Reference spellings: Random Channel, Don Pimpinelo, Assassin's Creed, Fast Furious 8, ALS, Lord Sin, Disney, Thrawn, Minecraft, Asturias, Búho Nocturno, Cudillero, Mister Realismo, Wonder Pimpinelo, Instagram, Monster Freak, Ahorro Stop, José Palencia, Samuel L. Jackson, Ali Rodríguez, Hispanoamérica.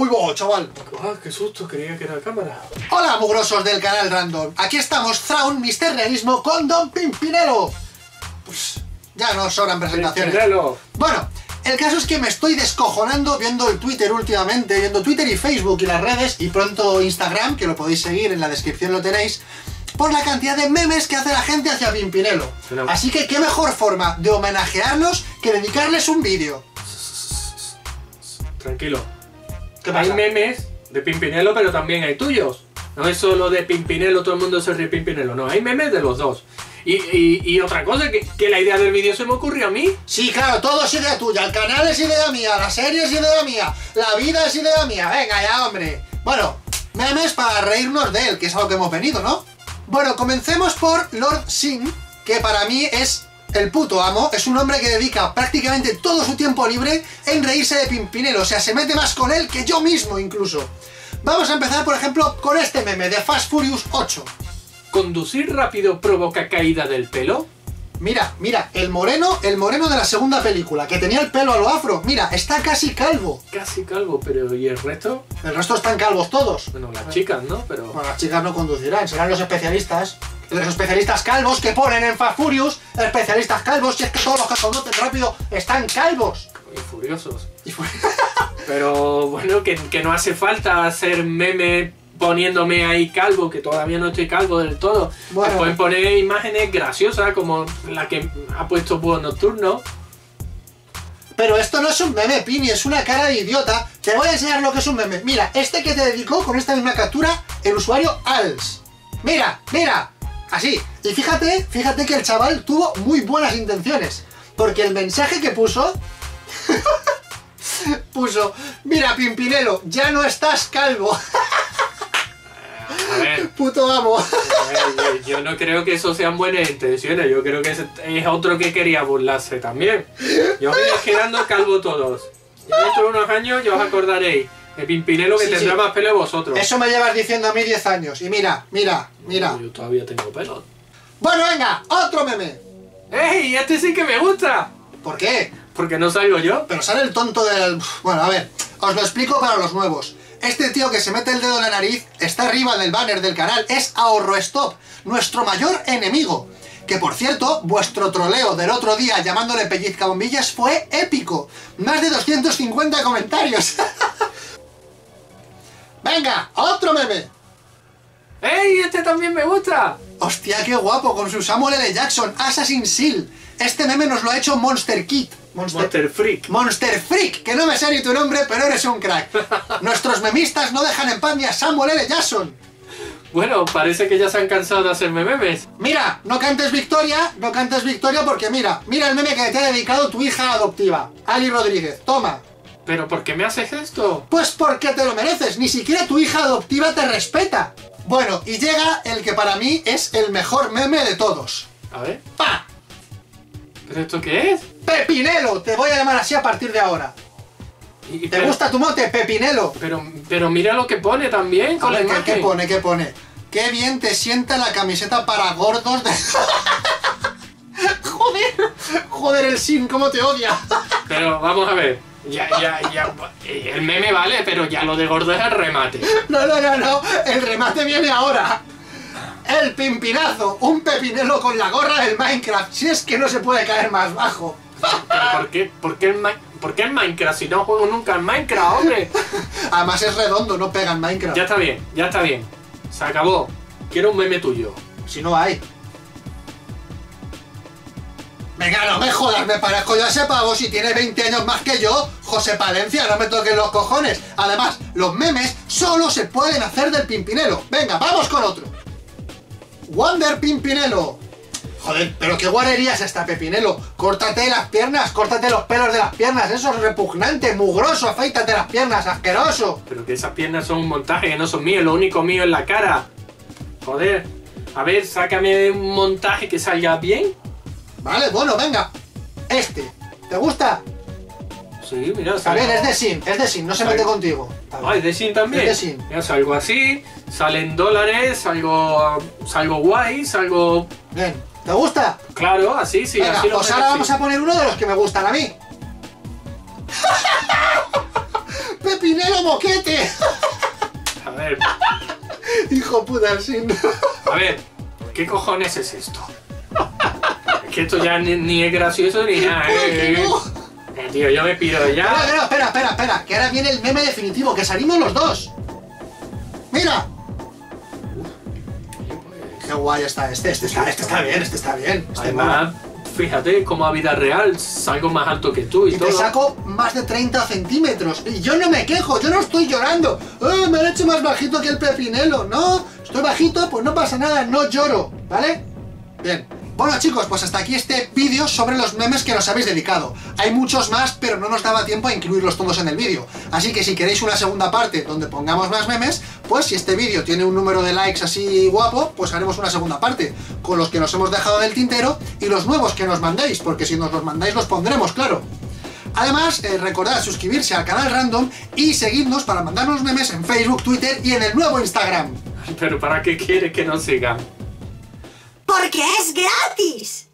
¡Uy, wow, chaval! ¡Ah, qué susto! Creía que era la cámara. ¡Hola, mugrosos del canal Random! Aquí estamos, Thrawn, Mister Realismo con Don Pimpinelo. Pues ya no sobran presentaciones. Pimpinelo. Bueno, el caso es que me estoy descojonando viendo el Twitter últimamente, viendo Twitter y Facebook y las redes, y pronto Instagram, que lo podéis seguir, en la descripción lo tenéis, por la cantidad de memes que hace la gente hacia Pimpinelo. Así que qué mejor forma de homenajearlos que dedicarles un vídeo. Tranquilo. Hay memes de Pimpinelo, pero también hay tuyos. No es solo de Pimpinelo, todo el mundo se ríe Pimpinelo. No, hay memes de los dos. Y otra cosa, que la idea del vídeo se me ocurrió a mí. Sí, claro, todo es idea tuya. El canal es idea mía, la serie es idea mía, la vida es idea mía. Venga ya, hombre. Bueno, memes para reírnos de él, que es a lo que hemos venido, ¿no? Bueno, comencemos por Lord Sin, que para mí es el puto amo. Es un hombre que dedica prácticamente todo su tiempo libre en reírse de Pimpinelo. O sea, se mete más con él que yo mismo incluso. Vamos a empezar, por ejemplo, con este meme de Fast Furious 8. ¿Conducir rápido provoca caída del pelo? Mira, mira, el moreno de la segunda película, que tenía el pelo a lo afro. Mira, está casi calvo. Casi calvo, pero ¿y el resto? El resto están calvos todos. Bueno, las chicas, ¿no? Pero... bueno, las chicas no conducirán, serán los especialistas. Los especialistas calvos que ponen en Fast Furious, especialistas calvos, si es que todos los que conducen rápido están calvos. Y furiosos. Pero bueno, que no hace falta hacer meme poniéndome ahí calvo, que todavía no estoy calvo del todo. Bueno. Pueden poner imágenes graciosas como la que ha puesto Búho Nocturno. Pero esto no es un meme, Pini, es una cara de idiota. Te voy a enseñar lo que es un meme. Mira, este que te dedicó con esta misma captura, el usuario ALS. Mira, mira. Así, y fíjate, fíjate que el chaval tuvo muy buenas intenciones, porque el mensaje que puso, puso, mira Pimpinelo, ya no estás calvo. A ver, puto amo. A ver, yo no creo que eso sean buenas intenciones, yo creo que es otro que quería burlarse también. Yo voy quedando calvo todos, y dentro de unos años ya os acordaréis. El Pimpinelo que sí, tendrá sí más pelo de vosotros. Eso me llevas diciendo a mí 10 años. Y mira, mira, mira. No, yo todavía tengo pelo. Bueno, venga, otro meme. ¡Ey! Este sí que me gusta. ¿Por qué? Porque no salgo yo. Pero sale el tonto del... Bueno, a ver, os lo explico para los nuevos. Este tío que se mete el dedo en la nariz, está arriba del banner del canal, es Ahorro Stop, nuestro mayor enemigo. Que por cierto, vuestro troleo del otro día llamándole pellizca bombillas fue épico. Más de 250 comentarios. ¡Venga! ¡Otro meme! ¡Ey! ¡Este también me gusta! ¡Hostia, qué guapo! Con su Samuel L. Jackson, Assassin's Creed. Este meme nos lo ha hecho Monster Freak. Monster Freak, que no me sé ni tu nombre, pero eres un crack. Nuestros memistas no dejan en paz ni a Samuel L. Jackson. Bueno, parece que ya se han cansado de hacerme memes. Mira, no cantes victoria porque mira, mira el meme que te ha dedicado tu hija adoptiva, Ali Rodríguez. Toma. ¿Pero por qué me haces esto? Pues porque te lo mereces, ni siquiera tu hija adoptiva te respeta. Bueno, y llega el que para mí es el mejor meme de todos. A ver. ¡Pa! ¿Pero esto qué es? ¡Pimpinelo! Te voy a llamar así a partir de ahora. ¿Te gusta tu mote, Pimpinelo? Pero mira lo que pone también con la imagen. ¿Qué pone? ¿Qué pone? ¡Qué bien te sienta la camiseta para gordos de... ¡Joder! ¡Joder, el Sin! ¡Cómo te odia! Pero vamos a ver. Ya, el meme vale, pero ya lo de gordo es el remate. No, el remate viene ahora. El pimpinazo, un Pimpinelo con la gorra del Minecraft, si es que no se puede caer más bajo. ¿Por qué el Minecraft? Si no juego nunca en Minecraft, hombre. Además es redondo, no pega en Minecraft. Ya está bien, se acabó. Quiero un meme tuyo. Si no hay. Venga, no me jodas, me parezco yo a ese pavo si tiene 20 años más que yo. José Palencia, no me toques los cojones. Además, los memes solo se pueden hacer del Pimpinelo. Venga, vamos con otro. Wonder Pimpinelo. Joder, pero qué guarerías esta, Pimpinelo. Córtate las piernas, córtate los pelos de las piernas. Eso es repugnante, mugroso, afeítate las piernas, asqueroso. Pero que esas piernas son un montaje, que no son míos, lo único mío es la cara. Joder, a ver, sácame de un montaje que salga bien. Vale, bueno, venga. Este, ¿te gusta? Sí, mira. A ver, es de Sin, no se mete contigo. Ah, es de Sin también. Es de Sin. Mira, salgo así, salen dólares, salgo guay, salgo... Bien, ¿te gusta? Claro, así, sí. Venga, así pues ahora vamos a poner uno de los que me gustan a mí. Pimpinelo ¡Otro boquete! A ver. Hijo puta, Sin. A ver, ¿qué cojones es esto? Es que esto ya ni es gracioso ni nada. Tío, yo me piro ya. Pero, espera. Que ahora viene el meme definitivo, que salimos los dos. ¡Mira! Qué guay está este. Este está bien. Además, fíjate cómo a vida real salgo más alto que tú y todo. Te saco más de 30 centímetros. Y yo no me quejo, yo no estoy llorando. ¡Oh, me han hecho más bajito que el Pimpinelo! No, estoy bajito, pues no pasa nada, no lloro, ¿vale? Bien. Bueno, chicos, pues hasta aquí este vídeo sobre los memes que nos habéis dedicado. Hay muchos más, pero no nos daba tiempo a incluirlos todos en el vídeo. Así que si queréis una segunda parte donde pongamos más memes, pues si este vídeo tiene un número de likes así guapo, pues haremos una segunda parte, con los que nos hemos dejado del tintero y los nuevos que nos mandéis, porque si nos los mandáis los pondremos, claro. Además, recordad suscribirse al canal Random y seguidnos para mandarnos memes en Facebook, Twitter y en el nuevo Instagram. Pero ¿para qué quiere que nos sigan? ¡Porque es gratis!